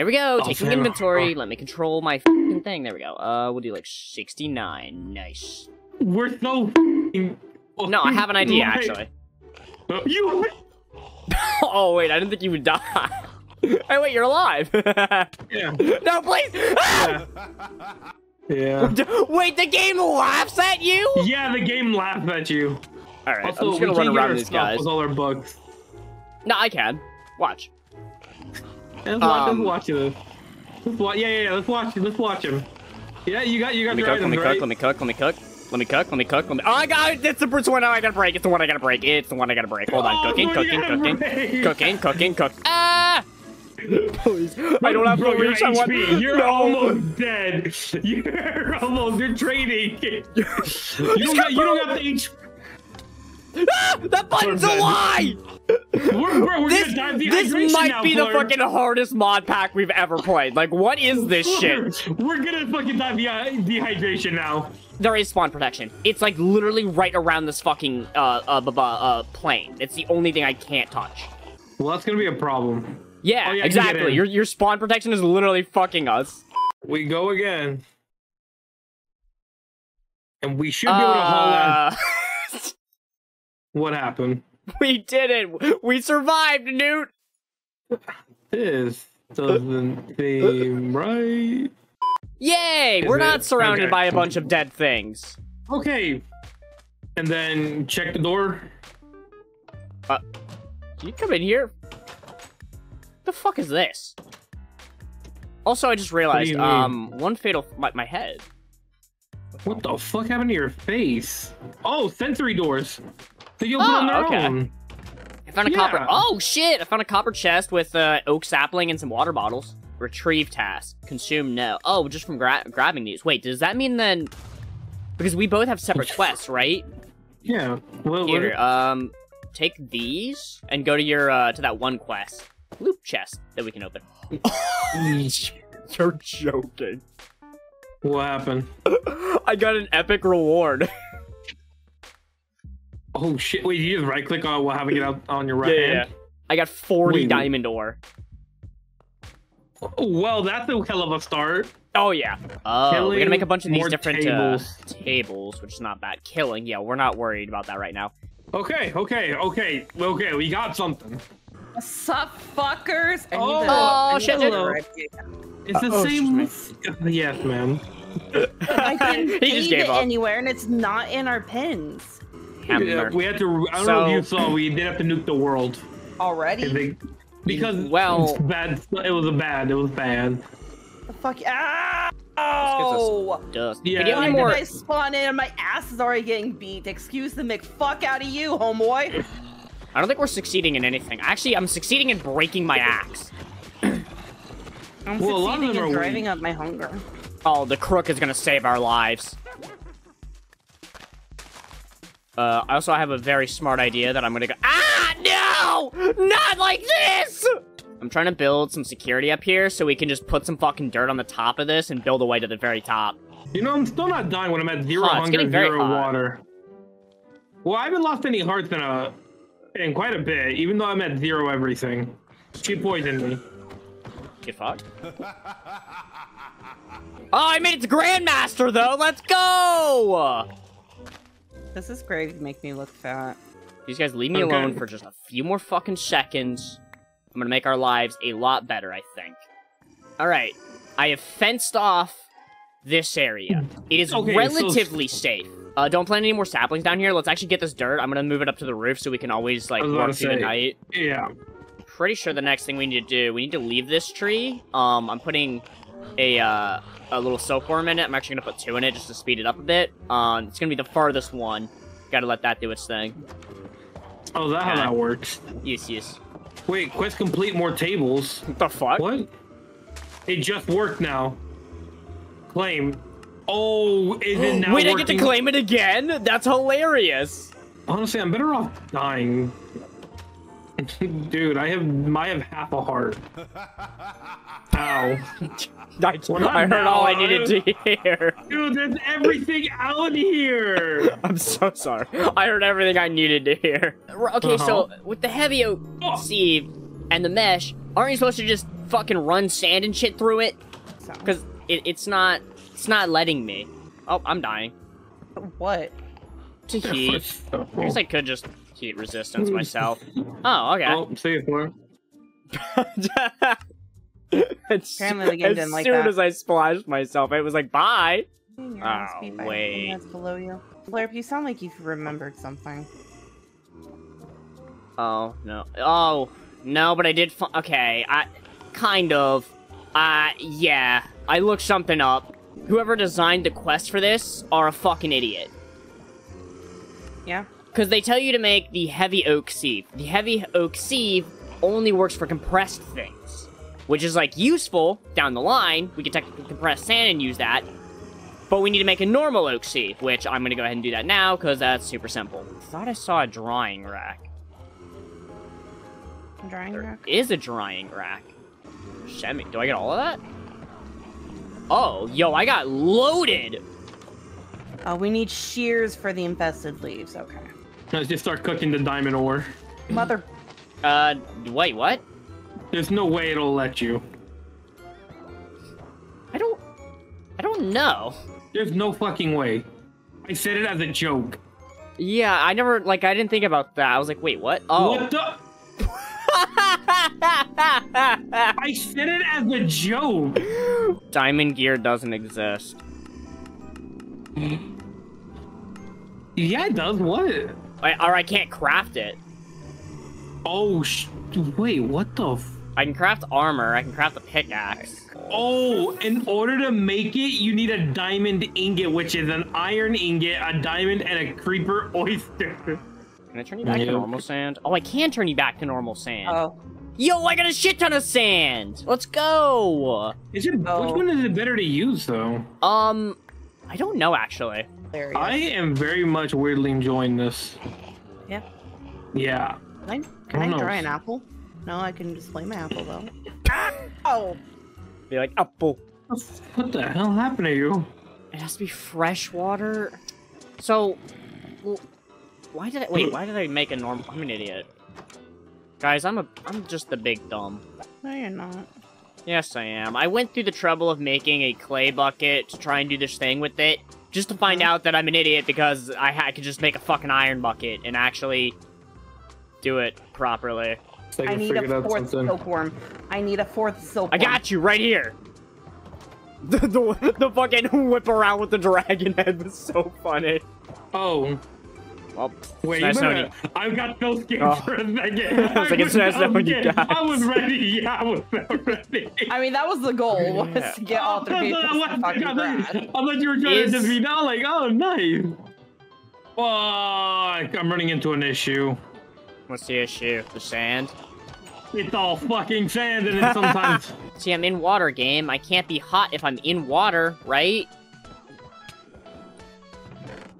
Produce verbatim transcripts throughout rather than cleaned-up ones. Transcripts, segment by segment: There we go, oh, taking fair. inventory. Oh. Let me control my f***ing thing. There we go. Uh, we'll do like sixty-nine. Nice. We're so f***ing... No, I have an idea, like... actually. You... Oh, wait, I didn't think you would die. Hey, wait, you're alive. Yeah. No, please. Yeah. Yeah. Wait, the game laughs at you? Yeah, the game laughs at you. All right, also, I'm just going to run around these guys. With all our bugs. No, I can. Watch. Let's watch, um, let's watch this. Let's watch, yeah, yeah, yeah, let's watch Let's watch him. Yeah, you got, you got the right. Let me cook, let me cook, let me cook, let me cook, let me cook, let me cook. Oh, I got it. It's the one I got to break. It's the one I got to break. It's the one I got to break. Hold on. Cooking, cooking, cooking, cooking, cooking, cooking. Ah! Please. I don't have to reach. I want... You're no. almost dead. You're almost, you're trading. You don't got, you don't have the H P. Ah, that button's a lie! We're, we're, we're this, gonna die this might now, be Flur. the fucking hardest mod pack we've ever played. Like, what is this Flur. shit? We're gonna fucking die de dehydration now. There is spawn protection. It's like literally right around this fucking uh, uh, uh, plane. It's the only thing I can't touch. Well, that's gonna be a problem. Yeah, oh, yeah exactly. Your, your spawn protection is literally fucking us. We go again. And we should be able to haul uh... that. What happened? We did it! We survived, Newt! This doesn't seem right. Yay! Is We're not it? surrounded okay. by a bunch of dead things. Okay. And then check the door. Uh, can you come in here? The fuck is this? Also, I just realized, um, one fatal... My, my head. What the fuck happened to your face? Oh, sensory doors. So you'll oh, on okay. Own. I found a yeah. copper. Oh shit! I found a copper chest with uh, oak sapling and some water bottles. Retrieve task. Consume no. Oh, just from gra grabbing these. Wait, does that mean then? Because we both have separate quests, right? Yeah. Well, Here, um, take these and go to your uh, to that one quest loop chest that we can open. You're joking. What happened? I got an epic reward. Oh shit, wait, you just right click on what, having it out on your right yeah, hand? Yeah. I got forty wait, diamond ore. Well, that's a hell of a start. Oh yeah. Oh, killing we're gonna make a bunch of these different tables. Uh, tables, which is not bad. Killing, yeah, we're not worried about that right now. Okay, okay, okay, okay, we got something. What's up, fuckers? I oh, need to, oh I need shit, dude. It's uh, the oh, same. Yes, ma'am. I can't leave it up. anywhere, and it's not in our pins. Yeah, we had to. I don't so, know if you saw. We did have to nuke the world already they, because well, it was bad. It was a bad. It was bad. The fuck! Ah! Oh! Dust. Yeah. Get me more. I spawn in, and my ass is already getting beat. Excuse the McFuck out of you, homeboy. I don't think we're succeeding in anything. Actually, I'm succeeding in breaking my axe. I'm well, succeeding in driving up my hunger. Oh, the crook is gonna save our lives. Uh, I also have a very smart idea that I'm gonna go- Ah! No! Not like this! I'm trying to build some security up here so we can just put some fucking dirt on the top of this and build a way to the very top. You know, I'm still not dying when I'm at zero huh, hunger, zero hot. water. Well, I haven't lost any hearts in a- in quite a bit, even though I'm at zero everything. She poisoned me. Get fucked. Oh, I made it to Grandmaster, though! Let's go! This is great to make me look fat. These guys leave me okay. alone for just a few more fucking seconds. I'm gonna make our lives a lot better, I think. Alright. I have fenced off this area. It is okay, relatively so... safe. Uh, don't plant any more saplings down here. Let's actually get this dirt. I'm gonna move it up to the roof so we can always, like, walk through the night. Yeah. Pretty sure the next thing we need to do, we need to leave this tree. Um, I'm putting a, uh... a little silkworm in it. I'm actually gonna put two in it just to speed it up a bit. Um, it's gonna be the farthest one. Gotta let that do its thing. Oh, that's how that works. Yes, yes. Wait, quest complete more tables. What the fuck? What? It just worked now. Claim. Oh, is it now? Wait, I get to claim it again? That's hilarious. Honestly, I'm better off dying. Dude, I have I have half a heart. Ow. I, well, I heard all I needed to hear. Dude, there's everything out here. I'm so sorry. I heard everything I needed to hear. Okay, uh-huh. so with the heavy oak oh. sieve and the mesh, aren't you supposed to just fucking run sand and shit through it. Because it, it's not, it's not letting me. Oh, I'm dying. What? To heat. So cool. I guess I could just heat resistance myself. Oh, okay. Oh, see you for Apparently the game didn't like that. As soon as I splashed myself, it was like, bye. Oh, wait. That's below you. Flurp, you sound like you've remembered something. Oh, no. Oh, no, but I did. Fu okay, I kind of. Uh, yeah. I looked something up. Whoever designed the quest for this are a fucking idiot. Yeah? Because they tell you to make the heavy oak sieve. The heavy oak sieve only works for compressed things, which is, like, useful down the line. We can technically compress sand and use that. But we need to make a normal oak sieve, which I'm going to go ahead and do that now because that's super simple. I thought I saw a drying rack. Drying there rack? Is a drying rack. Shemmy, do I get all of that? Oh, yo, I got loaded. Oh, we need shears for the infested leaves. Okay. Let's just start cooking the diamond ore. Mother. Uh, wait, what? There's no way it'll let you. I don't. I don't know. There's no fucking way. I said it as a joke. Yeah, I never. Like, I didn't think about that. I was like, wait, what? Oh. What the? I said it as a joke. Diamond gear doesn't exist. Yeah, it does. What? I, or I can't craft it. Oh, sh wait, what the f I can craft armor. I can craft a pickaxe. Oh, in order to make it, you need a diamond ingot, which is an iron ingot, a diamond, and a creeper oyster. Can I turn you back nope. to normal sand? Oh, I can turn you back to normal sand. Oh. Yo, I got a shit ton of sand. Let's go. Is it? Oh. Which one is it better to use, though? Um, I don't know, actually. I am very much weirdly enjoying this. Yeah. Yeah. Can I, can I, I dry an apple? No, I can display my apple, though. Oh. Be like, apple. What the hell happened to you? It has to be fresh water. So, well, why did I wait? Why did I make a normal? I'm an idiot, guys. I'm a. I'm just the big dumb. No, you're not. Yes, I am. I went through the trouble of making a clay bucket to try and do this thing with it, just to find out that I'm an idiot because I, I could just make a fucking iron bucket and actually do it properly. I, I need a fourth silkworm. I need a fourth silkworm. I got you right here. The the, the fucking whip around with the dragon head was so funny. Oh. Well, wait, nice better, I've got no skin oh. for a second. I was like, it's nice knowing you guys. I was ready. Yeah, I was ready. I mean, that was the goal, was yeah. to get all three people to talk about that. I thought you were trying Is... to just be down like, oh, nice. Fuck, I'm running into an issue. What's the issue? The sand? It's all fucking sand and then sometimes... See, I'm in water, game. I can't be hot if I'm in water, right?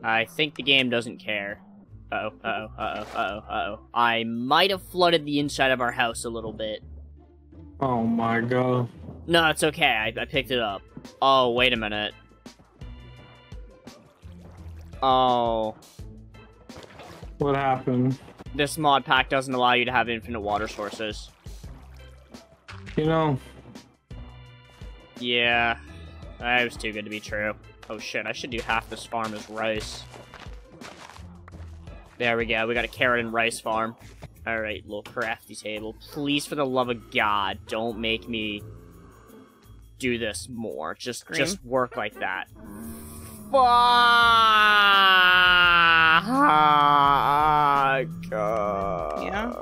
I think the game doesn't care. Uh-oh, uh-oh, uh-oh, uh-oh, uh-oh. I might have flooded the inside of our house a little bit. Oh my god. No, it's okay. I, I picked it up. Oh, wait a minute. Oh. What happened? This mod pack doesn't allow you to have infinite water sources. You know. Yeah. That was too good to be true. Oh shit, I should do half this farm as rice. There we go, we got a carrot and rice farm. Alright, little crafty table. Please, for the love of God, don't make me do this more. Just Green? just work like that. Fuck! God. Yeah.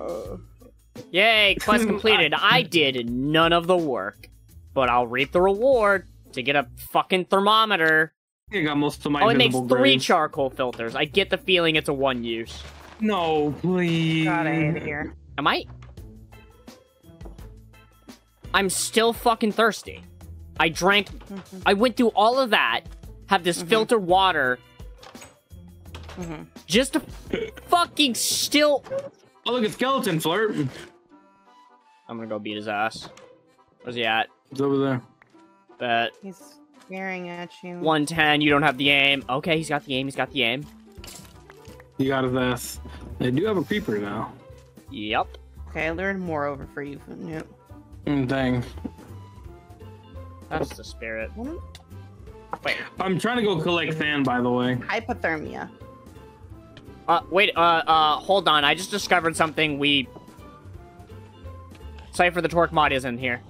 Yay, quest completed. I did none of the work, but I'll reap the reward to get a fucking thermometer. I got most of my oh, it makes three grains. Charcoal filters. I get the feeling it's a one use. No, please. God, I hate it here. Am I? I'm still fucking thirsty. I drank. Mm-hmm. I went through all of that. Have this mm-hmm. filtered water. Mm-hmm. Just to fucking still. Oh look, it's skeleton flirt. I'm gonna go beat his ass. Where's he at? He's over there. That he's staring at you. one ten, you don't have the aim. Okay, he's got the aim, he's got the aim. You got this. They do have a creeper now. Yep. Okay, I learned more over for you. Yep. Dang. That's the spirit. Wait. I'm trying to go collect Than, by the way. Hypothermia. Uh, wait, uh, uh, hold on. I just discovered something we... Cypher the Torque mod is in here.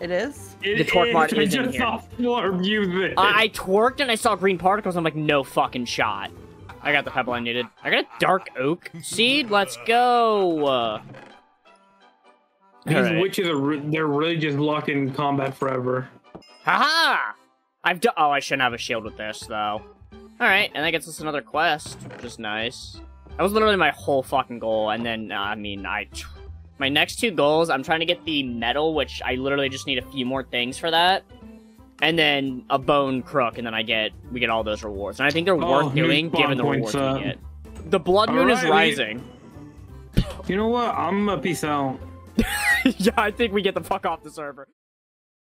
It is? The Torque mod is in here. I just saw I twerked and I saw green particles. I'm like, no fucking shot. I got the pebble I needed. I got a dark oak seed. Let's go. These right. witches are they're really just locked in combat forever. Haha! I've done. Oh, I shouldn't have a shield with this though. All right, and that gets us another quest, which is nice. That was literally my whole fucking goal, and then uh, I mean, I tr my next two goals. I'm trying to get the metal, which I literally just need a few more things for that, and then a bone crook, and then I get we get all those rewards, and I think they're oh, worth doing given the rewards we get. The blood moon right, is rising. You know what? I'm gonna peace out. Yeah, I think we get the fuck off the server.